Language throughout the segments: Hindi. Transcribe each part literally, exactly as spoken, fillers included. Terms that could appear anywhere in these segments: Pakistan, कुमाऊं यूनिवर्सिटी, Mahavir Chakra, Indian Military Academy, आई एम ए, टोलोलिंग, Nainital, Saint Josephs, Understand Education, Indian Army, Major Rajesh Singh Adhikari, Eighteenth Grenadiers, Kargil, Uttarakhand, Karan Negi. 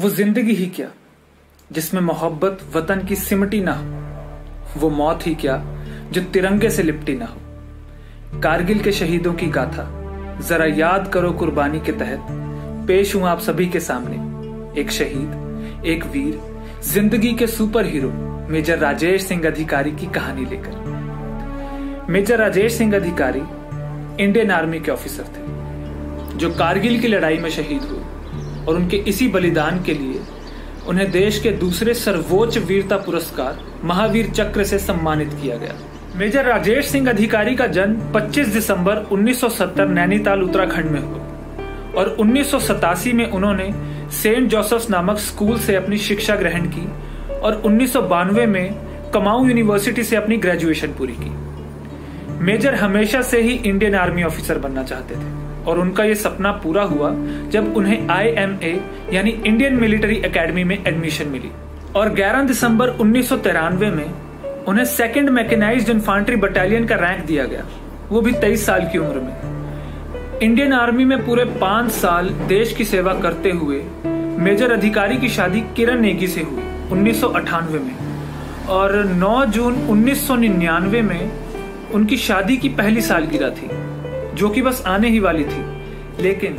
वो जिंदगी ही क्या जिसमें मोहब्बत वतन की सिमटी ना हो, वो मौत ही क्या जो तिरंगे से लिपटी ना हो। कारगिल के शहीदों की गाथा जरा याद करो कुर्बानी के तहत पेश हूं आप सभी के सामने, एक शहीद, एक वीर, जिंदगी के super hero major Rajesh Singh Adhikari की कहानी लेकर। मेजर राजेश सिंह अधिकारी इंडियन आर्मी के ऑफिसर थे जो कारगिल की लड़ाई में शहीद हुए और उनके इसी बलिदान के लिए उन्हें देश के दूसरे सर्वोच्च वीरता पुरस्कार महावीर चक्र से सम्मानित किया गया। मेजर राजेश सिंह अधिकारी का जन्म पच्चीस दिसंबर उन्नीस सौ सत्तर नैनीताल उत्तराखंड में हुआ और उन्नीस सौ सतासी में उन्होंने सेंट जोसेफ्स नामक स्कूल से अपनी शिक्षा ग्रहण की और उन्नीस सौ बानवे में कुमाऊं यूनिवर्सिटी से अपनी ग्रेजुएशन पूरी की। मेजर हमेशा से ही इंडियन आर्मी ऑफिसर बनना चाहते थे और उनका ये सपना पूरा हुआ जब उन्हें आई एम ए यानी इंडियन मिलिट्री एकेडमी में एडमिशन मिली और ग्यारह दिसंबर उन्नीस सौ तिरानवे में उन्हें सेकंड मैकेनाइज्ड इन्फेंट्री बटालियन का रैंक दिया गया, वो भी तेईस साल की उम्र में। इंडियन आर्मी में पूरे पांच साल देश की सेवा करते हुए मेजर अधिकारी की शादी किरण नेगी से हुई उन्नीस सौ अठानवे में और नौ जून उन्नीस सौ निन्यानवे में उनकी शादी की पहली सालगिरह थी जो कि बस आने ही वाली थी। लेकिन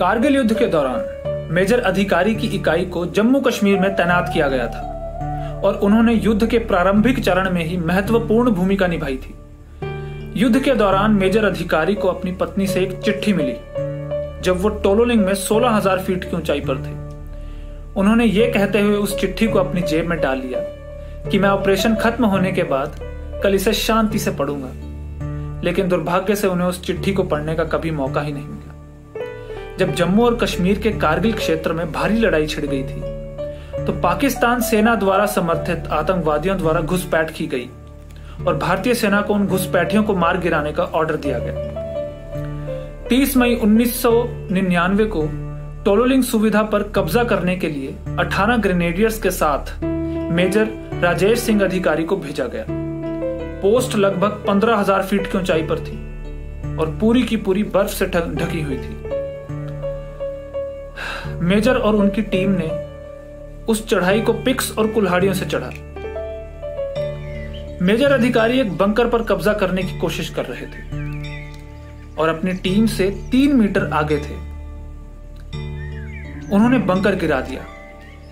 कारगिल युद्ध के दौरान मेजर अधिकारी की इकाई को जम्मू कश्मीर में तैनात किया गया था और उन्होंने युद्ध के प्रारंभिक चरण में ही महत्वपूर्ण भूमिका निभाई थी। युद्ध के दौरान मेजर अधिकारी को अपनी पत्नी से एक चिट्ठी मिली जब वो टोलोलिंग में सोलह हजार फीट की ऊंचाई पर थे। उन्होंने ये कहते हुए उस चिट्ठी को अपनी जेब में डाल लिया कि मैं ऑपरेशन खत्म होने के बाद कल इसे शांति से पढ़ूंगा, लेकिन दुर्भाग्य से उन्हें उस चिट्ठी को पढ़ने का कभी मौका ही नहीं मिला। जब जम्मू और कश्मीर के कारगिल क्षेत्र में भारी लड़ाई छिड़ गई थी तो पाकिस्तान सेना द्वारा समर्थित आतंकवादियों द्वारा घुसपैठ की गई और भारतीय सेना को उन घुसपैठियों को मार गिराने का ऑर्डर दिया गया। तीस मई उन्नीस सौ निन्यानवे को टोलोलिंग सुविधा पर कब्जा करने के लिए अठारह ग्रेनेडियर्स के साथ मेजर राजेश सिंह अधिकारी को भेजा गया। पोस्ट लगभग पंद्रह हजार फीट की ऊंचाई पर थी और पूरी की पूरी बर्फ से ढकी हुई थी। मेजर और उनकी टीम ने उस चढ़ाई को पिक्स और कुल्हाड़ियों से चढ़ा। मेजर अधिकारी एक बंकर पर कब्जा करने की कोशिश कर रहे थे और अपनी टीम से तीन मीटर आगे थे। उन्होंने बंकर गिरा दिया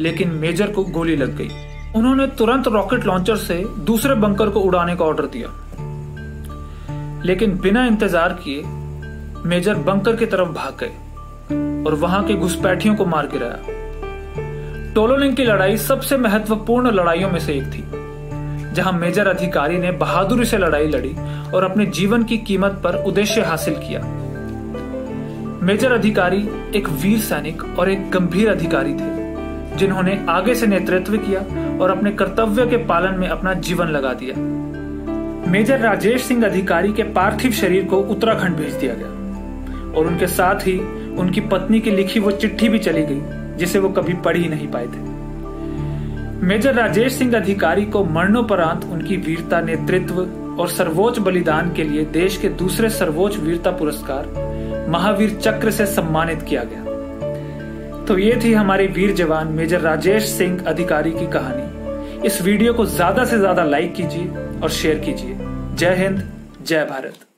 लेकिन मेजर को गोली लग गई। उन्होंने तुरंत रॉकेट लॉन्चर से दूसरे बंकर को उड़ाने का ऑर्डर दिया लेकिन बिना इंतजार किए मेजर बंकर की तरफ भाग गए और वहां के घुसपैठियों को मार गिराया। टोलोलिंग की लड़ाई सबसे महत्वपूर्ण लड़ाइयों में से एक थी जहां मेजर अधिकारी ने बहादुरी से लड़ाई लड़ी और अपने जीवन की कीमत पर उद्देश्य हासिल किया। मेजर अधिकारी एक वीर सैनिक और एक गंभीर अधिकारी थे जिन्होंने आगे से नेतृत्व किया और अपने कर्तव्य के पालन में अपना जीवन लगा दिया। मेजर राजेश सिंह अधिकारी के पार्थिव शरीर को उत्तराखंड भेज दिया गया और उनके साथ ही उनकी पत्नी की लिखी वो चिट्ठी भी चली गई जिसे वो कभी पढ़ ही नहीं पाए थे। मेजर राजेश सिंह अधिकारी को मरणोपरांत उनकी वीरता, नेतृत्व और सर्वोच्च बलिदान के लिए देश के दूसरे सर्वोच्च वीरता पुरस्कार महावीर चक्र से सम्मानित किया गया। तो ये थी हमारे वीर जवान मेजर राजेश सिंह अधिकारी की कहानी। इस वीडियो को ज्यादा से ज्यादा लाइक कीजिए और शेयर कीजिए। जय हिंद, जय भारत।